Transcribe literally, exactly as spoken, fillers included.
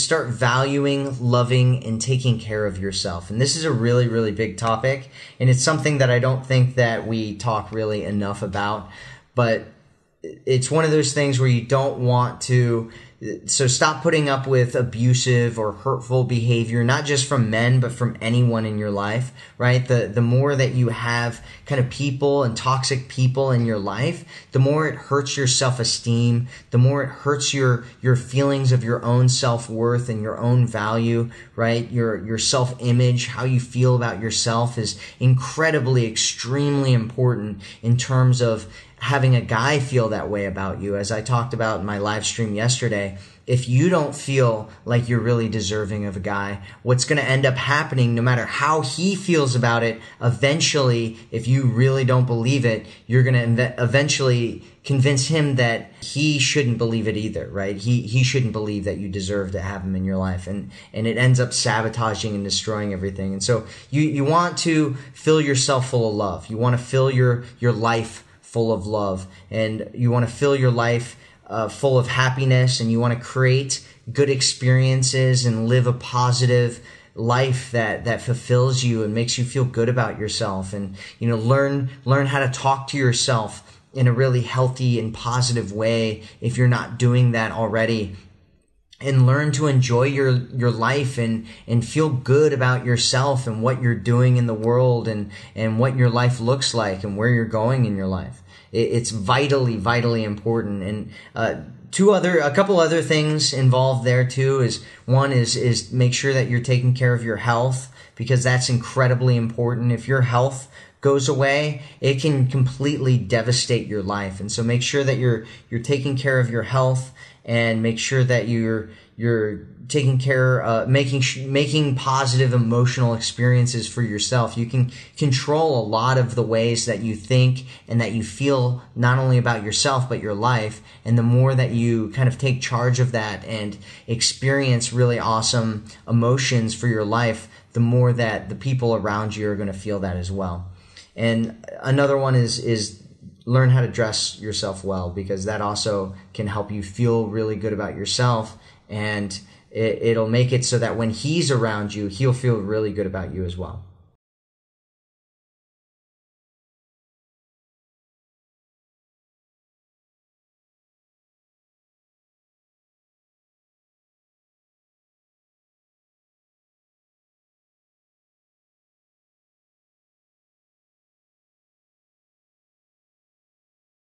Start valuing, loving, and taking care of yourself. And this is a really, really big topic. And it's something that I don't think that we talk really enough about. But it's one of those things where you don't want to. So stop putting up with abusive or hurtful behavior, not just from men, but from anyone in your life, right? The the more that you have kind of people and toxic people in your life, the more it hurts your self-esteem, the more it hurts your your feelings of your own self-worth and your own value, right? Your your self-image, how you feel about yourself is incredibly, extremely important in terms of having a guy feel that way about you. As I talked about in my live stream yesterday, if you don't feel like you're really deserving of a guy, what's going to end up happening, no matter how he feels about it, eventually, if you really don't believe it, you're going to eventually convince him that he shouldn't believe it either, right? He he shouldn't believe that you deserve to have him in your life. And, and it ends up sabotaging and destroying everything. And so you, you want to fill yourself full of love. You want to fill your, your life full of love, and you want to fill your life uh, full of happiness, and you want to create good experiences and live a positive life that that fulfills you and makes you feel good about yourself. And you know, learn learn how to talk to yourself in a really healthy and positive way if you're not doing that already. And learn to enjoy your, your life and, and feel good about yourself and what you're doing in the world and, and what your life looks like and where you're going in your life. It, it's vitally, vitally important. And, uh, two other, a couple other things involved there too is one is, is make sure that you're taking care of your health, because that's incredibly important. If your health goes away, it can completely devastate your life. And so make sure that you're, you're taking care of your health. And make sure that you're you're taking care, uh, making making positive emotional experiences for yourself. You can control a lot of the ways that you think and that you feel, not only about yourself but your life. And the more that you kind of take charge of that and experience really awesome emotions for your life, the more that the people around you are going to feel that as well. And another one is is. Learn how to dress yourself well, because that also can help you feel really good about yourself, and it, it'll make it so that when he's around you, he'll feel really good about you as well.